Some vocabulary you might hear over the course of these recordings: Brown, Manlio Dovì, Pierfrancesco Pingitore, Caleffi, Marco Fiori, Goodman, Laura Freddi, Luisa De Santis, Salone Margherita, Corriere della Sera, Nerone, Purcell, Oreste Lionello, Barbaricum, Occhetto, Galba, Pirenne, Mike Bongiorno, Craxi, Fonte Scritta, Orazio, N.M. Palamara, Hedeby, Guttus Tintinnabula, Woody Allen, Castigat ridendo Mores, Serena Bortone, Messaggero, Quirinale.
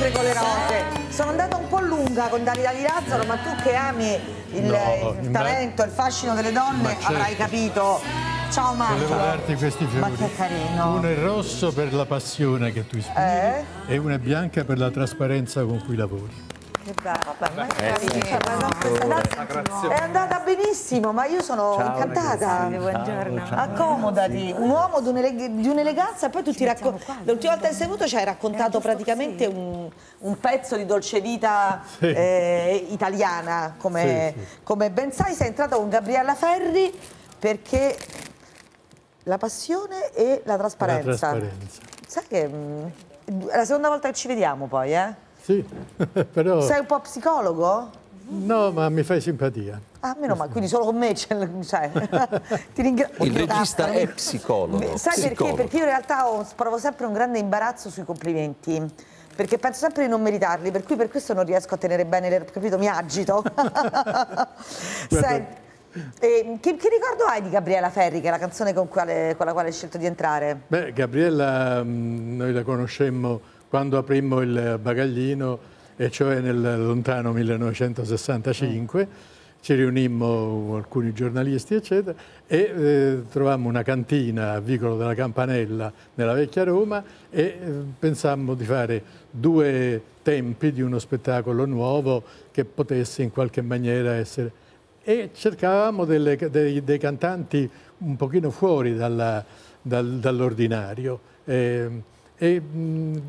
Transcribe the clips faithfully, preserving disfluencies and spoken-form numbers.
sempre con le note. Sono andata un po' lunga con Davide di Razzaro, ma tu che ami il, no, il talento, il fascino delle donne, certo, avrai capito. Ciao Marco. Volevo darti questi fiori. Ma che carino. Uno è rosso per la passione che tu ispiri, eh? E una è bianca per la trasparenza con cui lavori. Che brava, ma è, è andata benissimo, ma io sono ciao, incantata. Buongiorno. Accomodati, un uomo di un'eleganza, un poi tu ci ti racconti. L'ultima volta che sei venuto ci hai raccontato praticamente un, un pezzo di dolce vita, sì, eh, italiana, come, sì, sì, come ben sai. Sei entrata con Gabriella Ferri perché la passione e la trasparenza. La trasparenza. Sai che mh, è la seconda volta che ci vediamo poi, eh? Sì, però... Sei un po' psicologo? No, ma mi fai simpatia. Ah, meno male, quindi solo con me c'è... Cioè, ti ringrazio. Il regista è psicologo. Sai psicologo. perché? Perché io in realtà ho, provo sempre un grande imbarazzo sui complimenti, perché penso sempre di non meritarli, per cui per questo non riesco a tenere bene le... Capito? Mi agito. Senti, eh, che, che ricordo hai di Gabriella Ferri, che è la canzone con, quale, con la quale hai scelto di entrare? Beh, Gabriella, noi la conoscemmo quando aprimmo il Bagaglino, e cioè nel lontano millenovecentosessantacinque, ci riunimmo alcuni giornalisti, eccetera, e eh, trovammo una cantina a Vicolo della Campanella, nella vecchia Roma, e eh, pensammo di fare due tempi di uno spettacolo nuovo che potesse in qualche maniera essere... E cercavamo delle, dei, dei cantanti un pochino fuori dalla, dal, dall'ordinario. Eh, e, mh,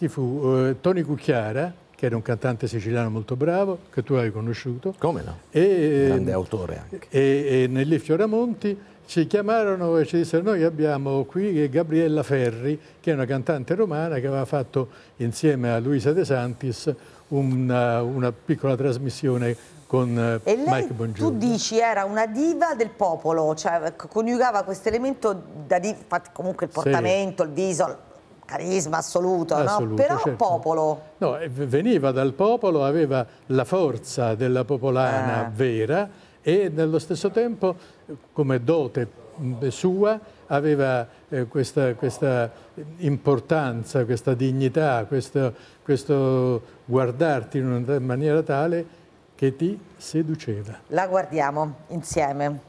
Chi fu? Uh, Toni Cucchiara, che era un cantante siciliano molto bravo, che tu hai conosciuto. Come no? E, grande autore anche. E, e Nelly Fioramonti ci chiamarono e ci dissero: noi abbiamo qui Gabriella Ferri, che è una cantante romana che aveva fatto insieme a Luisa De Santis una, una piccola trasmissione con e lei, Mike Bongiorno. Tu dici era una diva del popolo, cioè coniugava questo elemento da diva, comunque il portamento, sì, il viso... Carisma assoluto, assoluto, no? Però certo, popolo. No, veniva dal popolo, aveva la forza della popolana eh. vera, e nello stesso tempo, come dote sua, aveva eh, questa, questa importanza, questa dignità, questo, questo guardarti in una maniera tale che ti seduceva. La guardiamo insieme.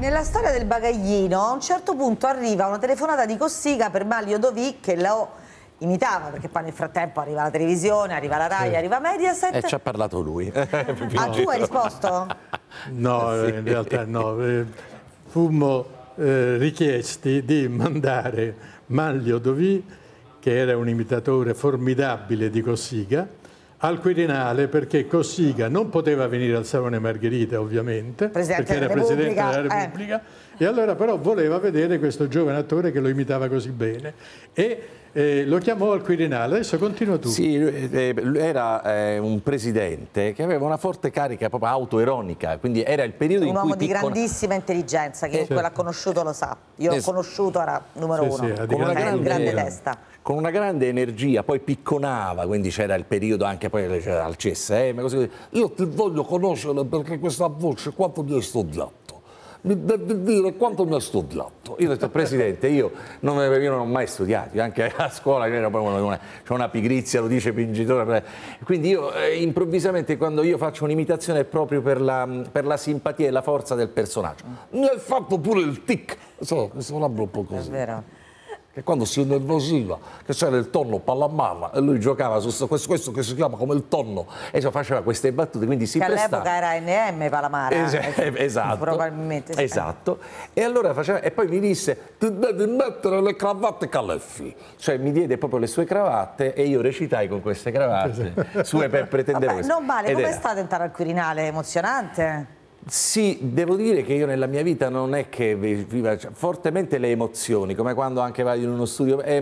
Nella storia del Bagaglino, a un certo punto arriva una telefonata di Cossiga per Manlio Dovì, che lo imitava, perché poi nel frattempo arriva la televisione, arriva la Rai, sì, arriva Mediaset. E ci ha parlato lui. Ah, tu hai risposto? No, sì, in realtà no. Fummo eh, richiesti di mandare Manlio Dovì, che era un imitatore formidabile di Cossiga, al Quirinale, perché Cossiga non poteva venire al Salone Margherita, ovviamente, Presidente perché era Presidente della Repubblica, eh. e allora però voleva vedere questo giovane attore che lo imitava così bene e eh, lo chiamò al Quirinale. Adesso continua tu. Sì, era eh, un presidente che aveva una forte carica proprio autoironica, quindi era il periodo un in cui... Un uomo di piccola... grandissima intelligenza, che eh, certo. l'ha conosciuto lo sa. Io l'ho eh, conosciuto, era numero sì, uno, sì, con una grande, grande testa. Con una grande energia, poi picconava, quindi c'era il periodo anche poi al C S M, così, così. Io ti voglio conoscere perché questa voce quanto mi è studiato. Mi deve dire quanto mi ha studiato. Io ho detto, Presidente, io non, io non ho mai studiato, anche a scuola c'è una, una pigrizia, lo dice Pingitore. Quindi io eh, improvvisamente, quando io faccio un'imitazione, è proprio per la, per la simpatia e la forza del personaggio. Mi hai fatto pure il tic, so, mi sembra un po' così. È vero. Che quando si innervosiva, che c'era il tonno Palamara e lui giocava su questo, questo che si chiama come il tonno, e cioè faceva queste battute, quindi si prestava. Che all'epoca era N M. Palamara, es eh, esatto, probabilmente sì. Esatto. E allora faceva, e poi mi disse ti devi mettere le cravatte Caleffi, cioè mi diede proprio le sue cravatte e io recitai con queste cravatte sue per pretendere. Vabbè, questo non male. Come è stato entrare al Quirinale? Emozionante? Sì, devo dire che io nella mia vita non è che viva cioè, fortemente le emozioni, come quando anche vai in uno studio, è,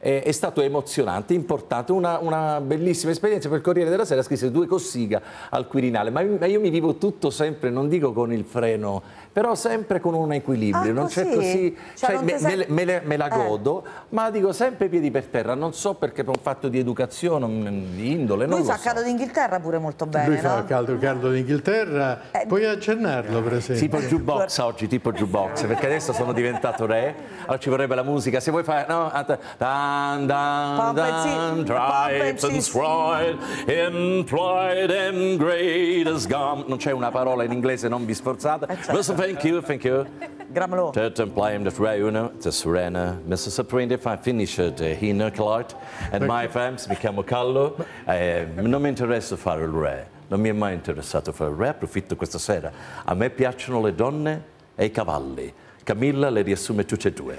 è, è stato emozionante, importante, una, una bellissima esperienza. Per Corriere della Sera scrisse due Cossiga al Quirinale, ma, ma io mi vivo tutto sempre, non dico con il freno, però sempre con un equilibrio, ah, non c'è così, cioè, cioè, me, sei... me, me, me la godo, eh. ma dico sempre piedi per terra, non so perché per un fatto di educazione, di indole, non Lui lo fa so. Caldo d'Inghilterra pure molto bene, Lui no? fa caldo, caldo d'Inghilterra... Eh, puoi accennarlo, per esempio? Tipo jukebox oggi, tipo jukebox, perché adesso sono diventato re, allora ci vorrebbe la musica, se vuoi fare... No, dan, dan, dan, tried and tried, employed and great as gum. Non c'è una parola in inglese, non vi sforzate. Listen, thank you, thank you. Gramlo. Third and play the Freuner, the Serena, Mister Saprindiff, I finished Hina Clark, and my fams, mi chiamo Callo, non mi interessa fare il re. Non mi è mai interessato fare il re, approfitto questa sera. A me piacciono le donne e i cavalli. Camilla le riassume tutte e due.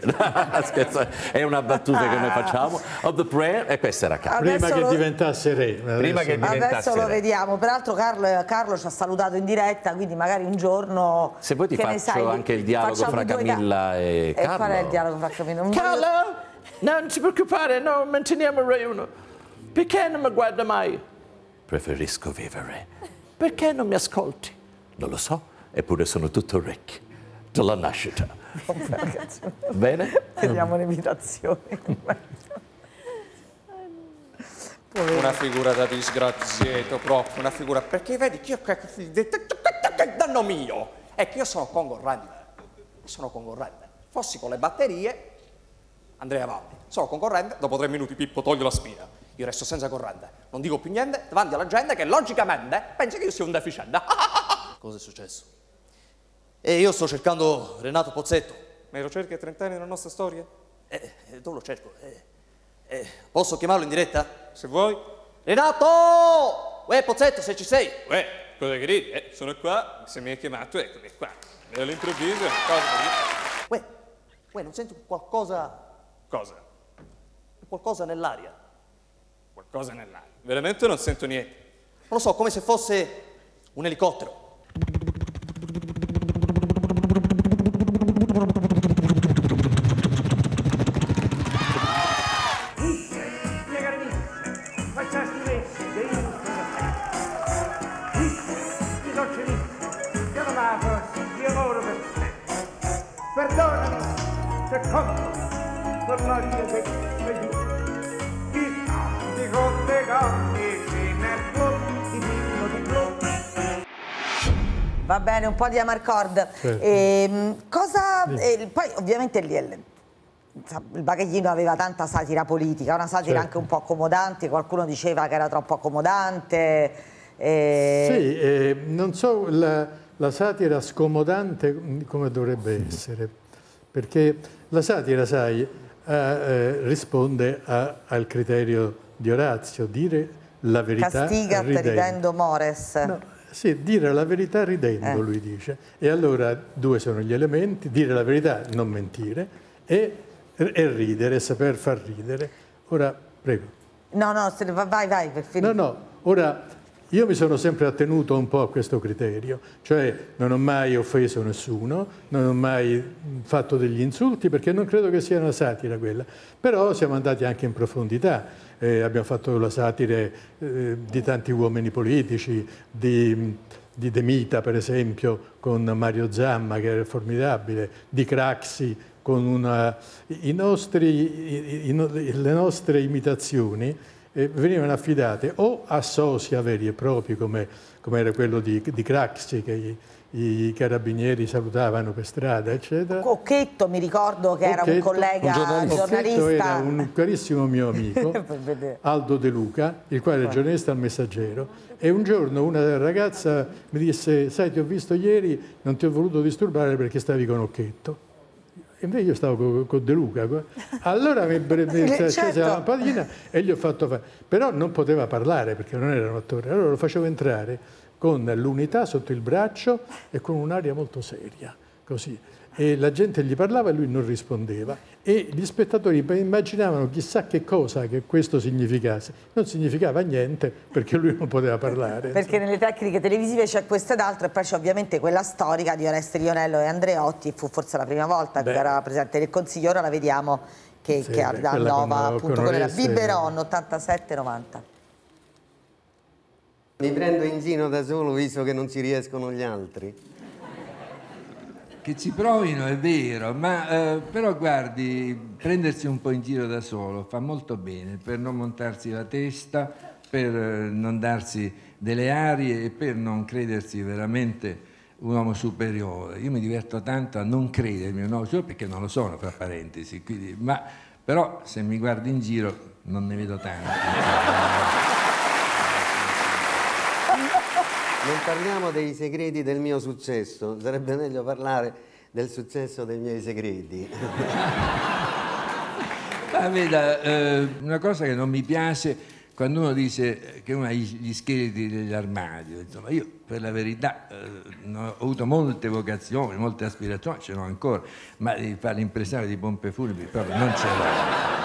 Scherzo, è una battuta che noi facciamo. Of the prayer, e questa era Carlo. Prima che lo... diventasse re. Prima che diventasse adesso re. Lo vediamo. Peraltro Carlo, Carlo ci ha salutato in diretta, quindi magari un giorno... Se poi ti faccio sai, anche il dialogo fra Camilla da... e Carlo. E qual è il dialogo fra Camilla? Non Carlo, voglio... non ti preoccupare, non manteniamo il re uno. Perché non mi guarda mai? Preferisco vivere. Perché non mi ascolti? Non lo so, eppure sono tutto orecchi. Dalla nascita. Oh, bene? Vediamo l'imitazione. Una figura da disgraziato, proprio una figura. Perché vedi che io il danno mio è che io sono concorrente. Sono concorrente. Fossi con le batterie, andrei avanti. Sono concorrente, dopo tre minuti Pippo toglie la spina. Io resto senza corrente, non dico più niente davanti alla gente che logicamente pensa che io sia un deficiente. Cosa è successo? E io sto cercando Renato Pozzetto. Me lo cerchi a trent'anni nella nostra storia? Eh, eh, dove lo cerco? Eh, eh, posso chiamarlo in diretta? Se vuoi. Renato! Uè, Pozzetto, se ci sei! Uè, cosa che ridi? Eh, sono qua, se mi hai chiamato, eccomi qua. E all'improvviso... Uè, uè, non sento qualcosa... Cosa? Qualcosa nell'aria. Cosa nell'aria? Veramente non sento niente. Non lo so, come se fosse un elicottero. Perdonami se compro per la mia vita. Va bene, un po' di Amarcord. Certo. E, cosa, sì. e, poi ovviamente lì il, il Bagaglino aveva tanta satira politica, una satira certo. anche un po' accomodante, qualcuno diceva che era troppo accomodante. E... Sì, eh, non so la, la satira scomodante come dovrebbe essere, perché la satira, sai, eh, eh, risponde a, al criterio di Orazio, dire la verità Castigat ridendo Mores. No, sì, dire la verità ridendo, eh. lui dice. E allora due sono gli elementi, dire la verità, non mentire, e, e ridere, saper far ridere. Ora, prego. No, no, vai, vai. Per finire. No, no, Ora, io mi sono sempre attenuto un po' a questo criterio, cioè non ho mai offeso nessuno, non ho mai fatto degli insulti, perché non credo che sia una satira quella. Però siamo andati anche in profondità. Eh, abbiamo fatto la satire eh, di tanti uomini politici, di, di Demita per esempio con Mario Zamma, che era formidabile, di Craxi con una... I nostri, i, i, le nostre imitazioni eh, venivano affidate o a sosia veri e propri, come, come era quello di, di Craxi, che gli, i carabinieri salutavano per strada, eccetera. Occhetto, mi ricordo che Occhetto, era un collega un giornalista. Occhetto era un carissimo mio amico, Aldo De Luca, il quale era giornalista al Messaggero, e un giorno una ragazza mi disse: sai, ti ho visto ieri, non ti ho voluto disturbare perché stavi con Occhetto. E invece io stavo con De Luca. Allora mi scese certo. la lampadina e gli ho fatto fare. Però non poteva parlare perché non era un attore, allora lo facevo entrare con l'unità sotto il braccio e con un'aria molto seria, così. E la gente gli parlava e lui non rispondeva. E gli spettatori immaginavano chissà che cosa che questo significasse. Non significava niente perché lui non poteva parlare. Perché insomma, nelle tecniche televisive c'è questo ed altro, e poi c'è ovviamente quella storica di Onesti Lionello e Andreotti, fu forse la prima volta Beh. che era presente nel Consiglio, ora la vediamo che, sì, che da Nova, appunto quella Biberon ottantasette novanta. Mi prendo in giro da solo, visto che non ci riescono gli altri. Che ci provino, è vero, ma eh, però guardi, prendersi un po' in giro da solo fa molto bene per non montarsi la testa, per non darsi delle arie e per non credersi veramente un uomo superiore. Io mi diverto tanto a non credermi un uomo superiore, perché non lo sono, fra parentesi, quindi, ma però se mi guardo in giro non ne vedo tanti. Non parliamo dei segreti del mio successo, sarebbe meglio parlare del successo dei miei segreti. Ah, veda, eh, una cosa che non mi piace quando uno dice che uno ha gli scheletri dell'armadio. Insomma, io per la verità eh, ho avuto molte vocazioni, molte aspirazioni, ce l'ho ancora, ma di fare l'impresario di pompe funebri proprio non ce l'ho.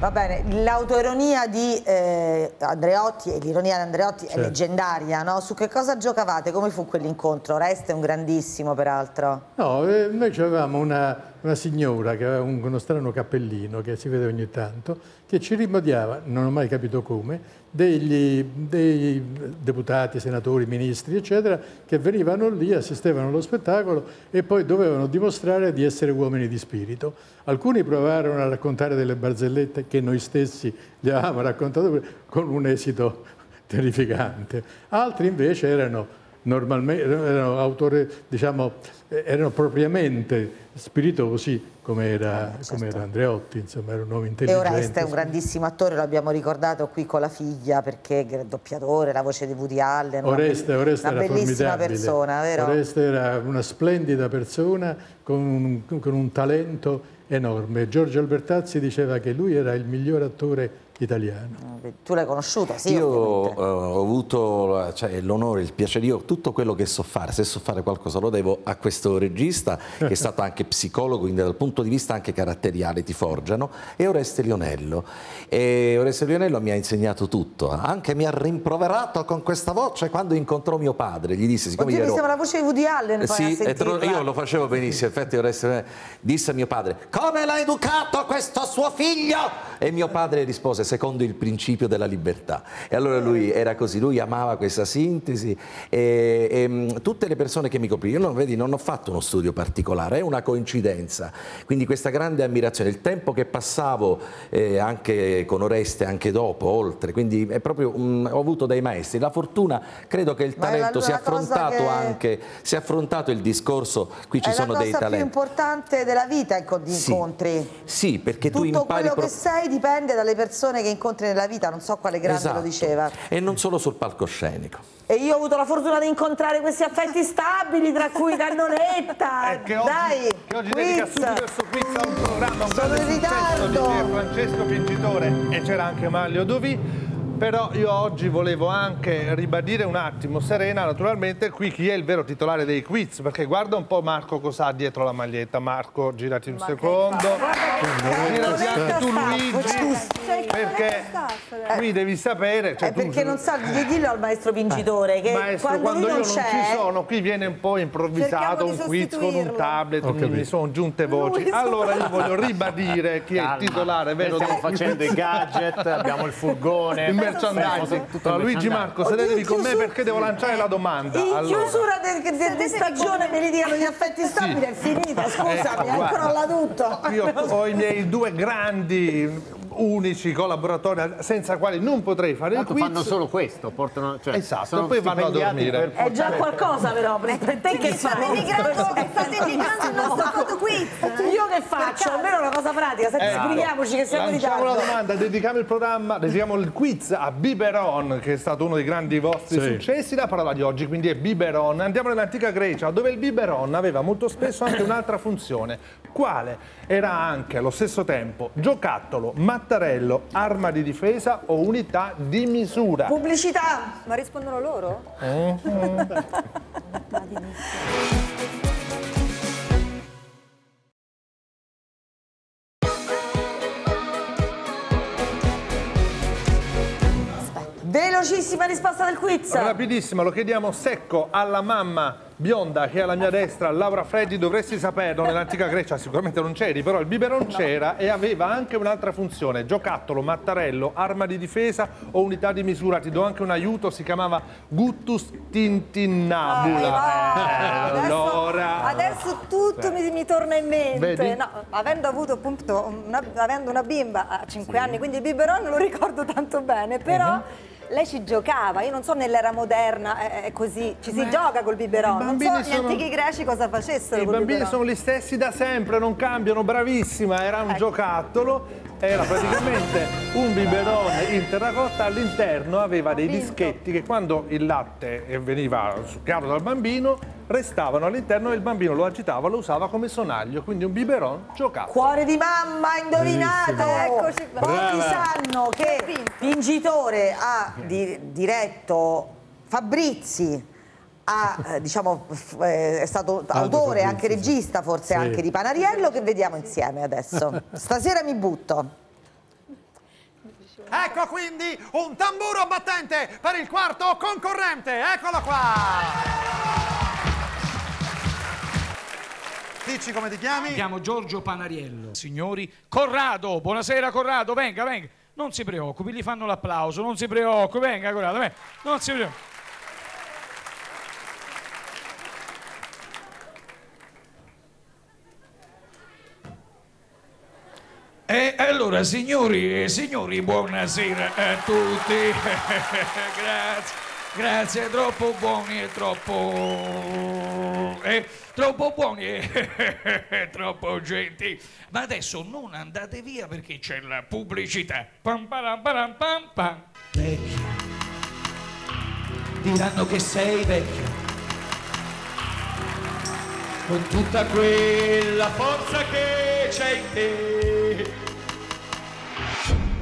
Va bene, l'autoironia di eh, Andreotti e l'ironia di Andreotti certo. è leggendaria, no? Su che cosa giocavate? Come fu quell'incontro? Oreste è un grandissimo, peraltro. No, eh, noi avevamo una, una signora che aveva un, uno strano cappellino che si vede ogni tanto, che ci rimodiava, non ho mai capito come, degli, dei deputati, senatori, ministri, eccetera, che venivano lì, assistevano allo spettacolo e poi dovevano dimostrare di essere uomini di spirito. Alcuni provarono a raccontare delle barzellette che noi stessi gli avevamo raccontato con un esito terrificante. Altri invece erano normalmente erano autore, diciamo, erano propriamente spiritosi, come era, certo. come era Andreotti, insomma, era un uomo intelligente. E Oreste è un grandissimo attore, lo abbiamo ricordato qui con la figlia, perché è doppiatore, la voce di Woody Allen. Oreste, Oreste una era bellissima formidabile. persona, vero? Oreste era una splendida persona con un, con un talento enorme. Giorgio Albertazzi diceva che lui era il miglior attore italiano. Tu l'hai conosciuto? Sì, io uh, ho avuto cioè, l'onore, il piacere, io tutto quello che so fare, se so fare qualcosa lo devo a questo regista che è stato anche psicologo, quindi dal punto di vista anche caratteriale ti forgiano, e Oreste Lionello. E Oreste Lionello mi ha insegnato tutto, anche mi ha rimproverato con questa voce quando incontrò mio padre, gli disse, siccome Oddio, ero... mi sembra la voce di Woody Allen, sì, e io lo facevo benissimo, infatti Oreste Lionello disse a mio padre: come l'ha educato questo suo figlio? E mio padre rispose: secondo il principio della libertà. E allora lui era così, lui amava questa sintesi e, e tutte le persone che mi coprivano, io non, vedi, non ho fatto uno studio particolare, è una coincidenza, quindi questa grande ammirazione, il tempo che passavo eh, anche con Oreste, anche dopo, oltre, quindi è proprio, mh, ho avuto dei maestri, la fortuna, credo che il talento sia affrontato che... anche, si è affrontato il discorso, qui ci è sono dei talenti. È la cosa più importante della vita, ecco, di sì. incontri. Sì, perché Tutto tu impari... Tutto quello che sei dipende dalle persone che incontri nella vita, non so quale grande esatto. lo diceva. E non solo sul palcoscenico. E io ho avuto la fortuna di incontrare questi affetti stabili, tra cui Cannoletta. Eh, che oggi, Dai, che oggi dedica subito questo quiz a un programma, un grande successo di Pierfrancesco Pingitore, e c'era anche Manlio Dovì. Però io oggi volevo anche ribadire un attimo, Serena, naturalmente, qui chi è il vero titolare dei quiz, perché guarda un po' Marco cosa ha dietro la maglietta. Marco, girati un Ma secondo. Girati anche tu, Luigi. cioè, perché qui devi sapere, cioè, eh, perché tu, non sa, eh. dillo al maestro Pingitore che maestro, quando, quando io non ci sono qui viene un po' improvvisato un quiz con un tablet, okay. Mi sono giunte voci. Lui, allora io voglio ribadire chi Calma. è il titolare vero. Stiamo facendo i gadget, abbiamo il furgone, il merchandising. No, Luigi Marco, sedetevi con me perché devo lanciare la domanda. In allora. chiusura di de, de stagione me li dicono gli affetti stabili, sì. È finita, scusami, ecco, è crolla tutto. Io ho i miei due grandi unici collaboratori senza quali non potrei fare il quiz. Fanno solo questo, portano, cioè, esatto, sono poi vanno a dormire. È già qualcosa però, perché te che stai denigrando il nostro fotoquiz. Io che faccio? Almeno una cosa pratica, eh, scriviamoci che siamo in ritardo. Facciamo la domanda, dedichiamo il programma, dedichiamo il quiz a Biberon, che è stato uno dei grandi vostri sì. successi. La parola di oggi quindi è Biberon. Andiamo nell'antica Grecia, dove il Biberon aveva molto spesso anche un'altra funzione, quale era anche allo stesso tempo giocattolo, mattarello, arma di difesa o unità di misura. Pubblicità! Ma rispondono loro? Eh? Velocissima risposta del quiz! Rapidissima, lo chiediamo secco alla mamma bionda che è alla mia destra, Laura Freddi. Dovresti saperlo, nell'antica Grecia sicuramente non c'eri, però il biberon c'era, no. E aveva anche un'altra funzione, giocattolo, mattarello, arma di difesa o unità di misura. Ti do anche un aiuto, si chiamava guttus tintinnabula. Ah, eh, adesso, allora adesso tutto mi, mi torna in mente, no, avendo avuto appunto una, avendo una bimba a cinque sì. anni, quindi il biberon non lo ricordo tanto bene, però uh-huh. lei ci giocava, io non so nell'era moderna è così, ci si Beh, gioca col biberon, non so gli sono... antichi greci cosa facessero. I bambini biberon. sono gli stessi da sempre, non cambiano, bravissima, era un ecco. giocattolo, era praticamente un biberon in terracotta, all'interno aveva dei dischetti che quando il latte veniva succhiato dal bambino restavano all'interno e il bambino lo agitava, lo usava come sonaglio, quindi un biberon giocato. Cuore di mamma, indovinata! Eccoci. Pochi sanno che Pingitore ha di diretto Fabrizi, ha, diciamo, è stato autore, anche regista forse sì. anche di Panariello, che vediamo insieme adesso. Stasera mi butto. Ecco quindi un tamburo battente per il quarto concorrente, eccolo qua! Dici come ti chiami? Mi chiamo Giorgio Panariello. Signori, Corrado, buonasera Corrado, venga, venga. Non si preoccupi, gli fanno l'applauso, non si preoccupi, venga Corrado, venga. Non si preoccupi. E allora, signori e signori, buonasera a tutti. Grazie. Grazie, troppo buoni e troppo... Eh, troppo buoni e troppo gentili. Ma adesso non andate via perché c'è la pubblicità. Pam pam pam pam pam. Vecchio. Diranno che sei vecchio. Con tutta quella forza che c'è in te.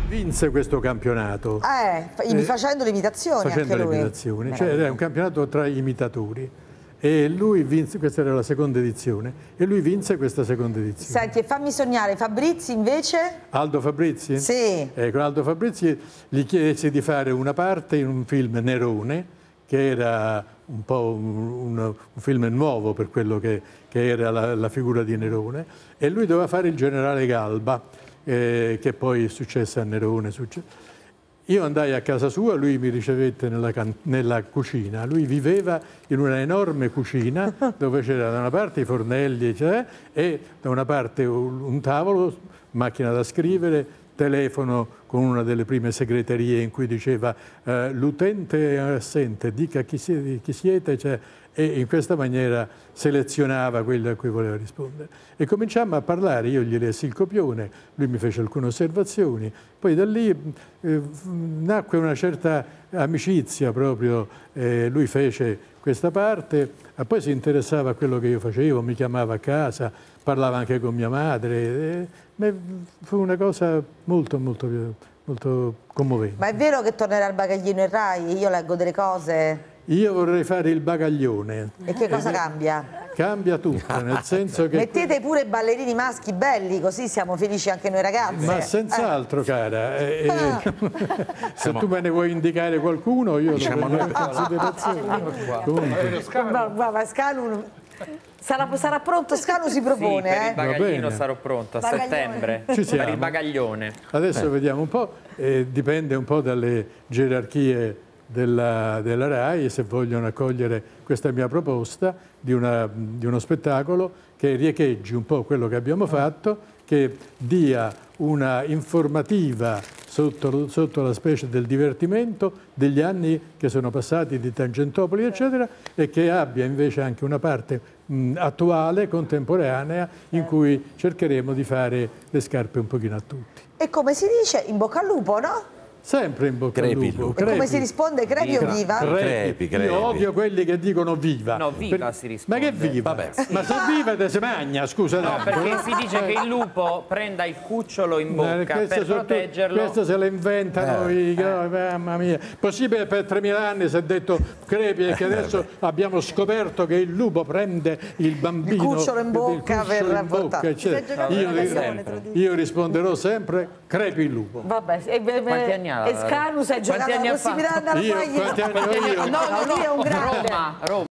Vinse questo campionato eh, facendo l'imitazione, facendo anche lui. L'imitazione, cioè era un campionato tra gli imitatori e lui vinse, questa era la seconda edizione e lui vinse questa seconda edizione. Senti, e fammi sognare, Fabrizi invece? Aldo Fabrizi? Sì. Eh, con Aldo Fabrizi gli chiese di fare una parte in un film, Nerone, che era un po' un, un, un film nuovo per quello che, che era la, la figura di Nerone, e lui doveva fare il generale Galba. Eh, che poi è successo a Nerone. Succe... Io andai a casa sua, lui mi ricevette nella, can... nella cucina. Lui viveva in una enorme cucina dove c'era da una parte i fornelli, cioè, e da una parte un tavolo, macchina da scrivere, telefono con una delle prime segreterie in cui diceva eh, l'utente è assente, dica chi siete, chi siete, cioè, e in questa maniera selezionava quello a cui voleva rispondere. E cominciammo a parlare, io gli lessi il copione, lui mi fece alcune osservazioni, poi da lì eh, nacque una certa amicizia proprio, eh, lui fece questa parte, ma poi si interessava a quello che io facevo, mi chiamava a casa, parlava anche con mia madre, eh, ma fu una cosa molto molto molto commovente. Ma è vero che tornerà al Bagaglino e Rai? Io leggo delle cose... Io vorrei fare il bagaglione. E che cosa cambia? Cambia tutto, nel senso che... Mettete pure ballerini maschi belli, così siamo felici anche noi ragazzi. Ma senz'altro, eh. cara. Eh, eh, se tu me ne vuoi indicare qualcuno, io diciamo lo voglio a Scalum. Sarà, sarà pronto, Scalo si propone. Sì, per il bagaglino eh. sarò pronto a bagaglione. settembre. Ci siamo. Per il bagaglione. Adesso eh. vediamo un po', eh, dipende un po' dalle gerarchie della, della RAI, se vogliono accogliere questa mia proposta di, una, di uno spettacolo che riecheggi un po' quello che abbiamo fatto, che dia una informativa sotto, sotto la specie del divertimento degli anni che sono passati di Tangentopoli, eccetera, e che abbia invece anche una parte attuale, contemporanea, in cui cercheremo di fare le scarpe un pochino a tutti. E come si dice? In bocca al lupo, no? Sempre in bocca crepi, al lupo. Crepi. E come si risponde? Crepi o viva? Crepi, crepi. Io odio quelli che dicono viva. No, viva per... si risponde. Ma che viva? Vabbè, sì. Ma se viva te si magna, scusa. No, tanto. Perché si dice che il lupo prenda il cucciolo in bocca eh, per proteggerlo. Tu, questo se lo inventano eh. i... Eh. Mamma mia. Possibile per tremila anni si è detto crepi e che adesso eh, abbiamo scoperto che il lupo prende il bambino... Il cucciolo in bocca per portare. Io, io risponderò sempre crepi il lupo. Vabbè, e quanti anni? E Scanus è giocato la possibilità di andare a fare. No, lui è un grande. Roma, Roma.